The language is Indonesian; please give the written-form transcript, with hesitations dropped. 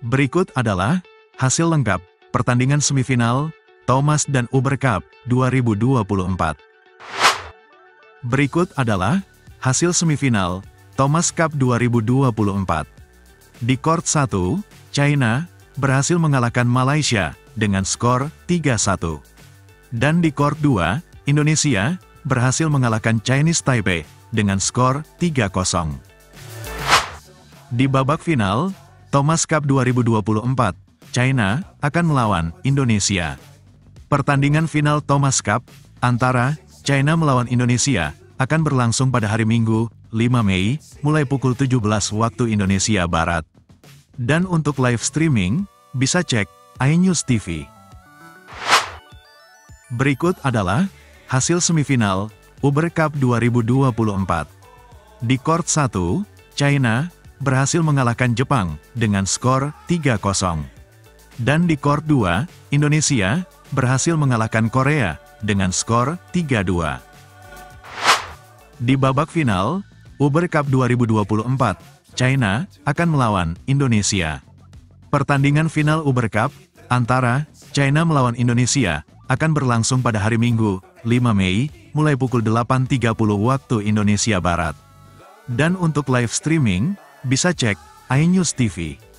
Berikut adalah hasil lengkap pertandingan semifinal Thomas dan Uber Cup 2024. Berikut adalah hasil semifinal Thomas Cup 2024. Di Court 1, China berhasil mengalahkan Malaysia dengan skor 3-1. Dan di Court 2, Indonesia berhasil mengalahkan Chinese Taipei dengan skor 3-0. Di babak final, Thomas Cup 2024, China akan melawan Indonesia. Pertandingan final Thomas Cup antara China melawan Indonesia akan berlangsung pada hari Minggu, 5 Mei, mulai pukul 17 waktu Indonesia Barat. Dan untuk live streaming, bisa cek iNews TV. Berikut adalah hasil semifinal Uber Cup 2024. Di Court 1, China berhasil mengalahkan Jepang dengan skor 3-0. Dan di Court 2, Indonesia berhasil mengalahkan Korea dengan skor 3-2. Di babak final, Uber Cup 2024, China akan melawan Indonesia. Pertandingan final Uber Cup antara China melawan Indonesia akan berlangsung pada hari Minggu, 5 Mei, mulai pukul 8.30 waktu Indonesia Barat. Dan untuk live streaming, bisa cek iNews TV.